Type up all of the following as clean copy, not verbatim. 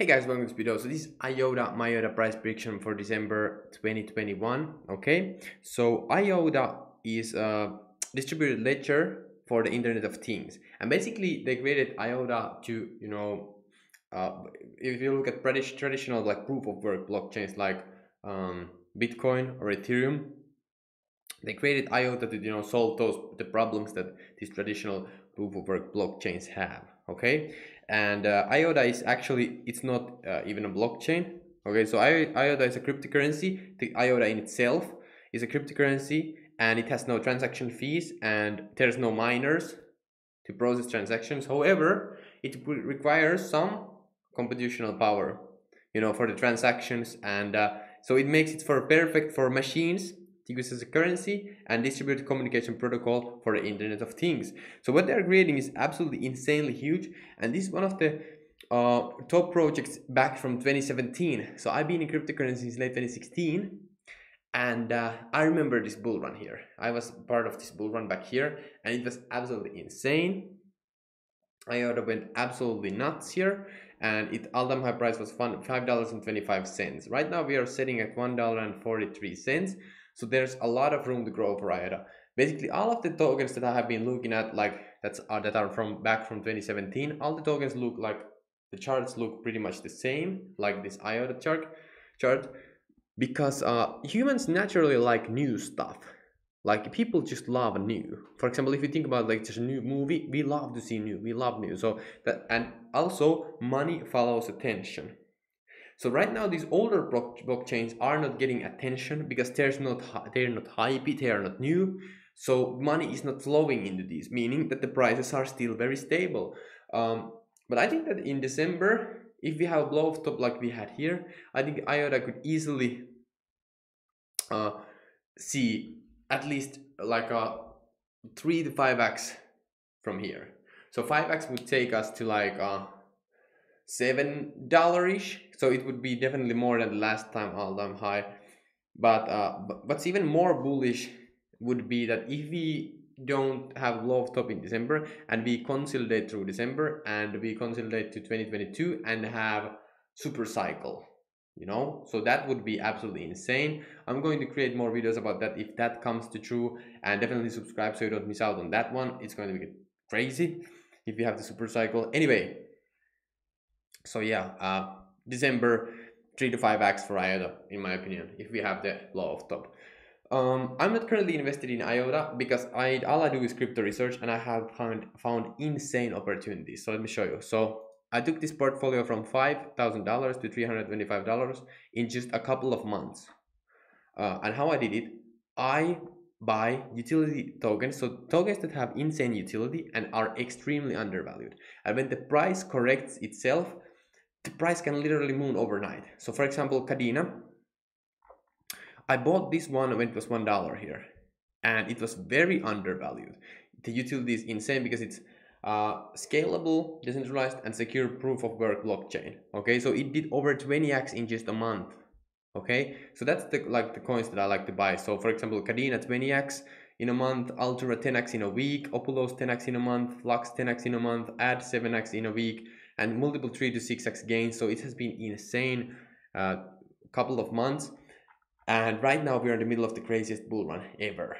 Hey guys, welcome to this video. So this is IOTA price prediction for December 2021. Okay, so IOTA is a distributed ledger for the Internet of Things, and basically they created IOTA to, you know, if you look at traditional like proof of work blockchains like Bitcoin or Ethereum, they created IOTA to, you know, solve the problems that these traditional proof of work blockchains have. Okay, and IOTA is actually, it's not even a blockchain. Okay, so IOTA is a cryptocurrency. The IOTA in itself is a cryptocurrency, and it has no transaction fees, and there's no miners to process transactions. However, it requires some computational power, you know, for the transactions, and so it makes it perfect for machines to use as a currency and distributed communication protocol for the Internet of Things. So what they're creating is absolutely insanely huge, and this is one of the top projects back from 2017. So I've been in cryptocurrency since late 2016, and I remember this bull run here. I was part of this bull run back here, and it was absolutely insane. IOTA went absolutely nuts here, and its all-time high price was $5.25. Right now we are sitting at $1.43. So there's a lot of room to grow for IOTA. Basically, all of the tokens that I have been looking at, like that are from back from 2017, all the tokens look like, the charts look pretty much the same, like this IOTA chart, because humans naturally like new stuff. Like, people just love new. For example, if you think about like just a new movie, we love to see new. We love new. So that, and also money follows attention. So right now, these older blockchains are not getting attention because they're not hypey, they are not new. So money is not flowing into these, meaning that the prices are still very stable. But I think that in December, if we have a blow off top like we had here, I think IOTA could easily see at least like a 3 to 5x from here. So 5x would take us to like $7-ish, so it would be definitely more than the last time all-time high. But what's even more bullish would be that if we don't have low of top in December and we consolidate through December and we consolidate to 2022 and have super cycle, you know, so that would be absolutely insane. I'm going to create more videos about that if that comes to true, and definitely subscribe so you don't miss out on that one. It's going to be crazy if we have the super cycle. Anyway. So yeah, December 3 to 5x for IOTA in my opinion, if we have the blow off top. I'm not currently invested in IOTA because all I do is crypto research, and I have found insane opportunities. So let me show you. So I took this portfolio from $5,000 to $325 in just a couple of months. And how I did it, I buy utility tokens, so tokens that have insane utility and are extremely undervalued. And when the price corrects itself, the price can literally moon overnight. So for example, Kadena, I bought this one when it was $1 here, and it was very undervalued. The utility is insane because it's scalable, decentralized, and secure proof of work blockchain. Okay, so it did over 20x in just a month. Okay, so that's the coins that I like to buy. So for example, Kadena 20x in a month, Altura 10x in a week, Opulous 10x in a month, Flux 10x in a month, Add 7x in a week, and multiple 3 to 6x gains. So it has been insane couple of months, and right now we are in the middle of the craziest bull run ever,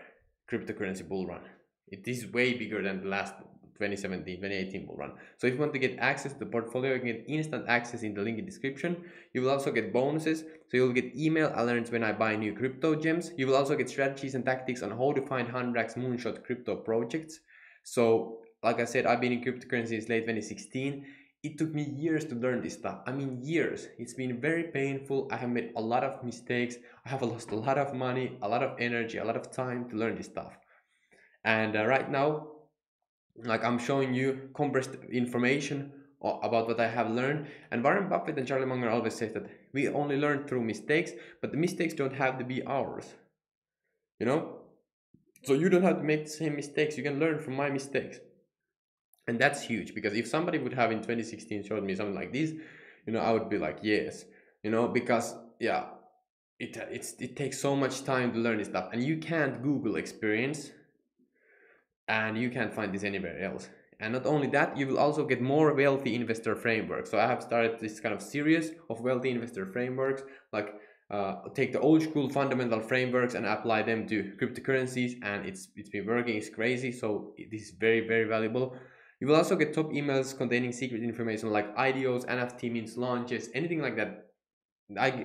cryptocurrency bull run. It is way bigger than the last 2017, 2018 bull run. So if you want to get access to the portfolio, you can get instant access in the link in the description. You will also get bonuses. So you'll get email alerts when I buy new crypto gems. You will also get strategies and tactics on how to find 100x moonshot crypto projects. So like I said, I've been in cryptocurrency since late 2016. It took me years to learn this stuff. I mean, years. It's been very painful. I have made a lot of mistakes. I have lost a lot of money, a lot of energy, a lot of time to learn this stuff. And right now, like I'm showing you compressed information about what I have learned. And Warren Buffett and Charlie Munger always say that we only learn through mistakes, but the mistakes don't have to be ours, you know? So you don't have to make the same mistakes. You can learn from my mistakes. And that's huge, because if somebody would have in 2016 showed me something like this, you know, I would be like, yes, you know, because yeah, it takes so much time to learn this stuff, and you can't Google experience. And you can't find this anywhere else. And not only that, you will also get more wealthy investor frameworks. So I have started this kind of series of wealthy investor frameworks, like take the old school fundamental frameworks and apply them to cryptocurrencies, and it's been working. It's crazy. So this is very, very valuable. You will also get top emails containing secret information like IDOs, NFT mints, launches, anything like that.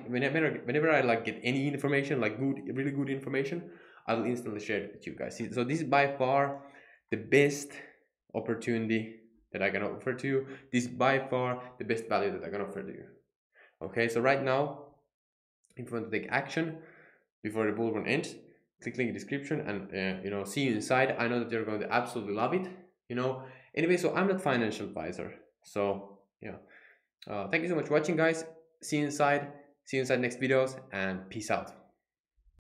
Whenever I like get any information, like really good information, I will instantly share it with you guys. So this is by far the best opportunity that I can offer to you. This is by far the best value that I can offer to you. Okay, so right now, if you want to take action before the bull run ends, click link in description and see you inside. I know that you're going to absolutely love it. Anyway, so I'm not financial advisor. So thank you so much for watching, guys. See you inside next videos, and peace out.